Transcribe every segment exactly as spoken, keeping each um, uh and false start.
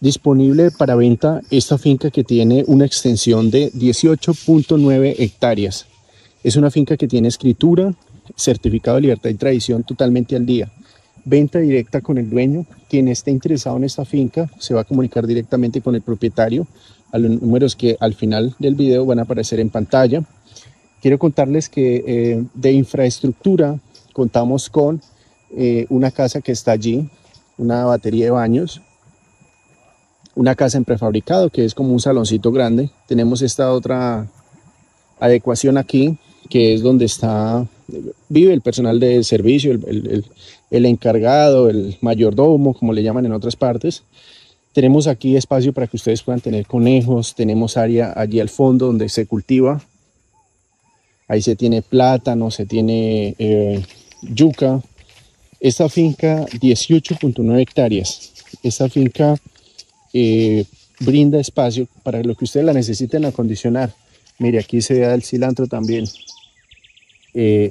disponible para venta esta finca que tiene una extensión de dieciocho punto nueve hectáreas. Es una finca que tiene escritura, certificado de libertad y tradición totalmente al día. Venta directa con el dueño. Quien esté interesado en esta finca se va a comunicar directamente con el propietario a los números que al final del video van a aparecer en pantalla. Quiero contarles que eh, de infraestructura contamos con eh, una casa que está allí, una batería de baños, una casa en prefabricado que es como un saloncito grande. Tenemos esta otra adecuación aquí que es donde está, vive el personal de servicio, el, el, el, el encargado, el mayordomo, como le llaman en otras partes. Tenemos aquí espacio para que ustedes puedan tener conejos, tenemos área allí al fondo donde se cultiva. Ahí se tiene plátano, se tiene eh, yuca. Esta finca, dieciocho punto nueve hectáreas. Esta finca eh, brinda espacio para lo que ustedes la necesiten acondicionar. Mire, aquí se da el cilantro también. Eh,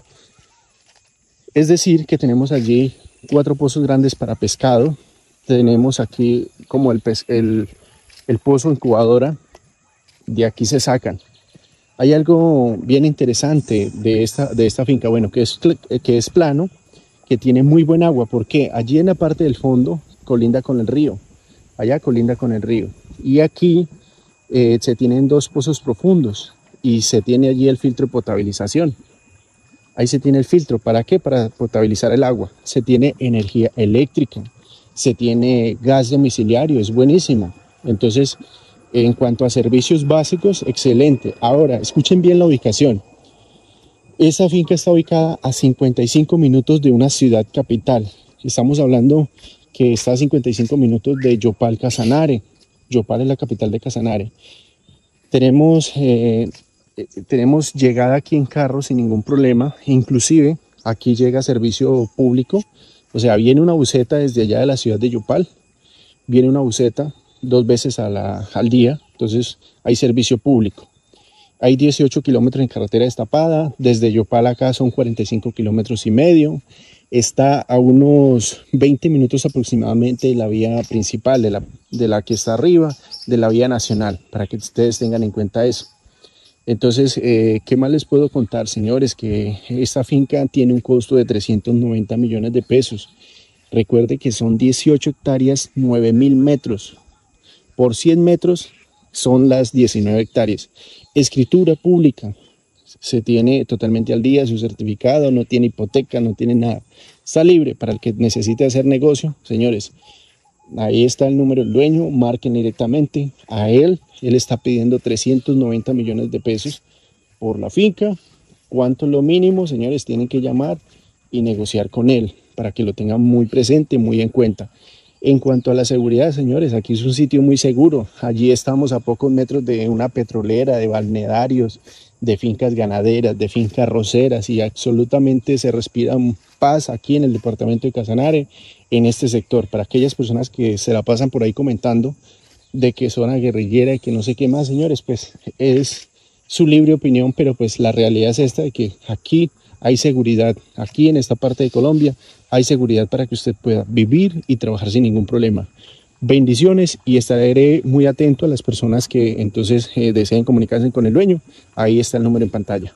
es decir, que tenemos allí cuatro pozos grandes para pescado. Tenemos aquí como el, el, el pozo incubadora. De aquí se sacan. Hay algo bien interesante de esta, de esta finca, bueno, que es, que es plano, que tiene muy buen agua, porque allí en la parte del fondo colinda con el río. Allá colinda con el río. Y aquí eh, se tienen dos pozos profundos y se tiene allí el filtro de potabilización. Ahí se tiene el filtro. ¿Para qué? Para potabilizar el agua. Se tiene energía eléctrica. Se tiene gas domiciliario, es buenísimo. Entonces, en cuanto a servicios básicos, excelente. Ahora, escuchen bien la ubicación. Esta finca está ubicada a cincuenta y cinco minutos de una ciudad capital. Estamos hablando que está a cincuenta y cinco minutos de Yopal, Casanare. Yopal es la capital de Casanare. Tenemos, eh, tenemos llegada aquí en carro sin ningún problema. Inclusive, aquí llega servicio público. O sea, viene una buseta desde allá de la ciudad de Yopal, viene una buseta dos veces a la, al día, entonces hay servicio público. Hay dieciocho kilómetros en carretera destapada, desde Yopal acá son cuarenta y cinco kilómetros y medio, está a unos veinte minutos aproximadamente de la vía principal, de la, de la que está arriba, de la vía nacional, para que ustedes tengan en cuenta eso. Entonces, eh, ¿qué más les puedo contar, señores? Que esta finca tiene un costo de trescientos noventa millones de pesos. Recuerde que son dieciocho hectáreas, nueve mil metros. Por cien metros son las diecinueve hectáreas. Escritura pública. Se tiene totalmente al día su certificado, no tiene hipoteca, no tiene nada. Está libre para el que necesite hacer negocio, señores. Ahí está el número del dueño, marquen directamente a él. Él está pidiendo trescientos noventa millones de pesos por la finca. ¿Cuánto es lo mínimo? Señores, tienen que llamar y negociar con él para que lo tengan muy presente, muy en cuenta. En cuanto a la seguridad, señores, aquí es un sitio muy seguro. Allí estamos a pocos metros de una petrolera, de balnearios, de fincas ganaderas, de fincas arroceras, y absolutamente se respira paz aquí en el departamento de Casanare, en este sector. Para aquellas personas que se la pasan por ahí comentando de que zona guerrillera y que no sé qué más, señores, pues es su libre opinión, pero pues la realidad es esta, de que aquí hay seguridad, aquí en esta parte de Colombia hay seguridad para que usted pueda vivir y trabajar sin ningún problema. Bendiciones, y estaré muy atento a las personas que entonces eh, deseen comunicarse con el dueño. Ahí está el número en pantalla.